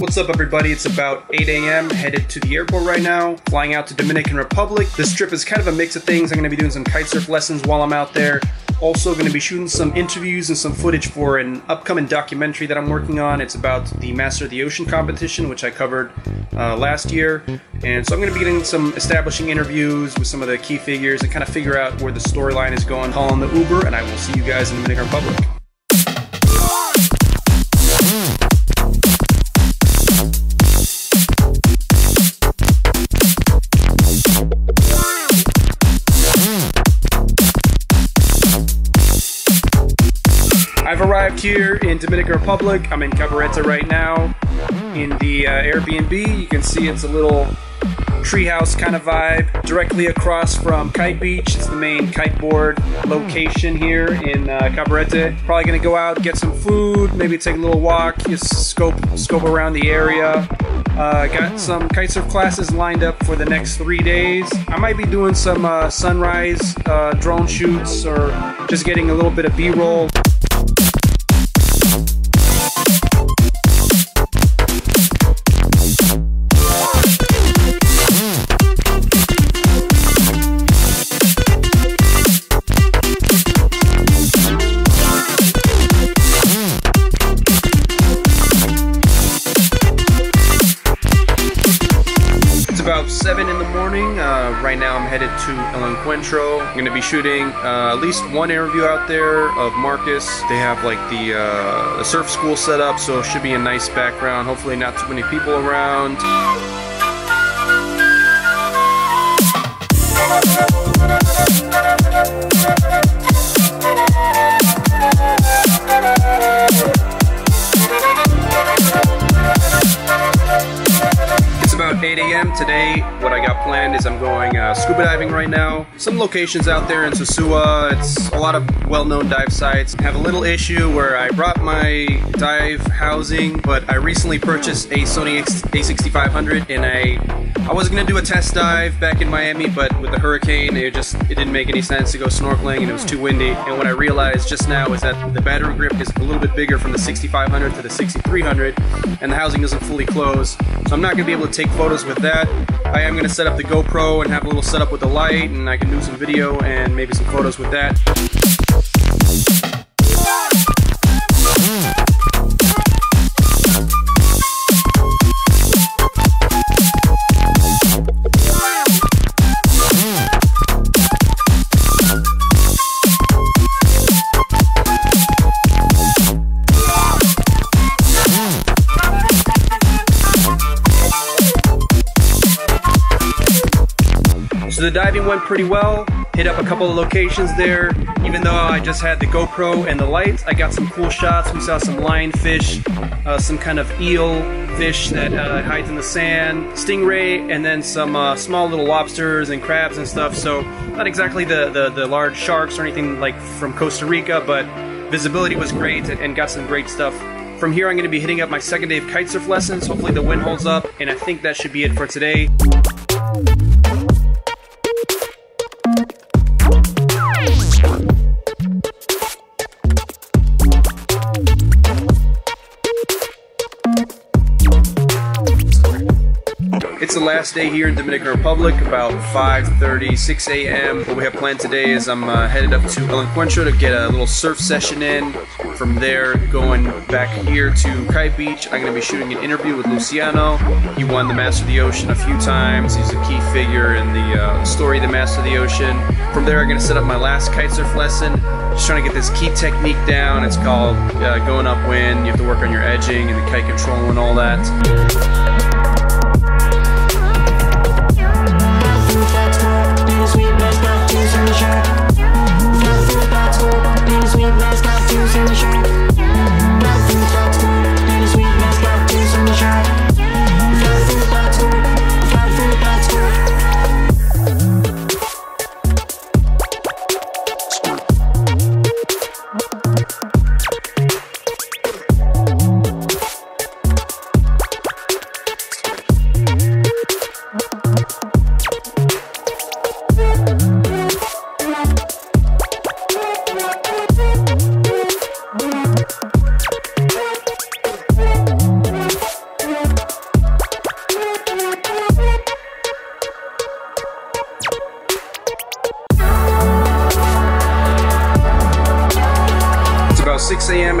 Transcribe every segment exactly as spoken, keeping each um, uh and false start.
What's up everybody, it's about eight A M headed to the airport right now, flying out to Dominican Republic. This trip is kind of a mix of things. I'm going to be doing some kite surf lessons while I'm out there. Also going to be shooting some interviews and some footage for an upcoming documentary that I'm working on. It's about the Master of the Ocean competition, which I covered uh, last year. And so I'm going to be getting some establishing interviews with some of the key figures and kind of figure out where the storyline is going. Call on the Uber and I will see you guys in the Dominican Republic. I've arrived here in Dominican Republic. I'm in Cabarete right now in the uh, Airbnb. You can see it's a little treehouse kind of vibe directly across from Kite Beach. It's the main kiteboard location here in uh, Cabarete. Probably gonna go out, get some food, maybe take a little walk, just scope, scope around the area. Uh, got some kitesurf classes lined up for the next three days. I might be doing some uh, sunrise uh, drone shoots or just getting a little bit of B-roll. About seven in the morning. Uh, right now I'm headed to El Encuentro. I'm gonna be shooting uh, at least one interview out there of Marcus. They have like the, uh, the surf school set up, so it should be a nice background. Hopefully not too many people around. eight A M today. What I got planned is I'm going uh, scuba diving right now. Some locations out there in Sosua. It's a lot of well-known dive sites. I have a little issue where I brought my dive housing, but I recently purchased a Sony A sixty-five hundred, and I I was gonna do a test dive back in Miami, but with the hurricane, it just it didn't make any sense to go snorkeling, and it was too windy. And what I realized just now is that the battery grip is a little bit bigger from the sixty-five hundred to the sixty-three hundred, and the housing doesn't fully close, so I'm not gonna be able to take photos with that. I am going to set up the GoPro and have a little setup with the light, and I can do some video and maybe some photos with that. So the diving went pretty well, hit up a couple of locations there. Even though I just had the GoPro and the lights, I got some cool shots. We saw some lionfish, uh, some kind of eel fish that uh, hides in the sand, stingray, and then some uh, small little lobsters and crabs and stuff. So not exactly the, the, the large sharks or anything like from Costa Rica, but visibility was great and got some great stuff. From here I'm going to be hitting up my second day of kitesurf lessons. Hopefully the wind holds up, and I think that should be it for today. It's the last day here in Dominican Republic, about five thirty, six A M What we have planned today is I'm uh, headed up to El Encuentro to get a little surf session in. From there, going back here to Kite Beach, I'm going to be shooting an interview with Luciano. He won the Master of the Ocean a few times. He's a key figure in the uh, story of the Master of the Ocean. From there, I'm going to set up my last kitesurf lesson. Just trying to get this key technique down. It's called uh, going upwind. You have to work on your edging and the kite control and all that.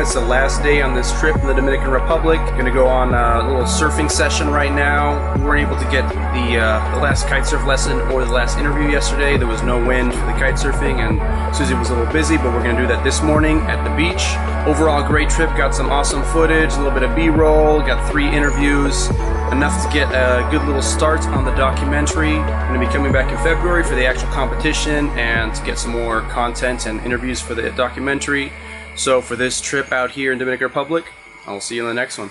It's the last day on this trip in the Dominican Republic. Gonna go on a little surfing session right now. We weren't able to get the, uh, the last kite surf lesson or the last interview yesterday. There was no wind for the kite surfing and Susie was a little busy, but we're gonna do that this morning at the beach. Overall great trip, got some awesome footage, a little bit of B-roll, got three interviews, enough to get a good little start on the documentary. I'm gonna be coming back in February for the actual competition and to get some more content and interviews for the documentary. So for this trip out here in Dominican Republic, I'll see you in the next one.